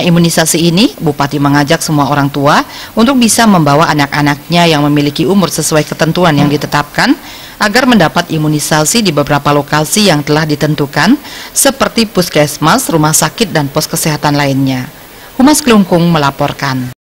Imunisasi ini, Bupati mengajak semua orang tua untuk bisa membawa anak-anaknya yang memiliki umur sesuai ketentuan yang ditetapkan agar mendapat imunisasi di beberapa lokasi yang telah ditentukan seperti puskesmas, rumah sakit, dan pos kesehatan lainnya. Humas Klungkung melaporkan.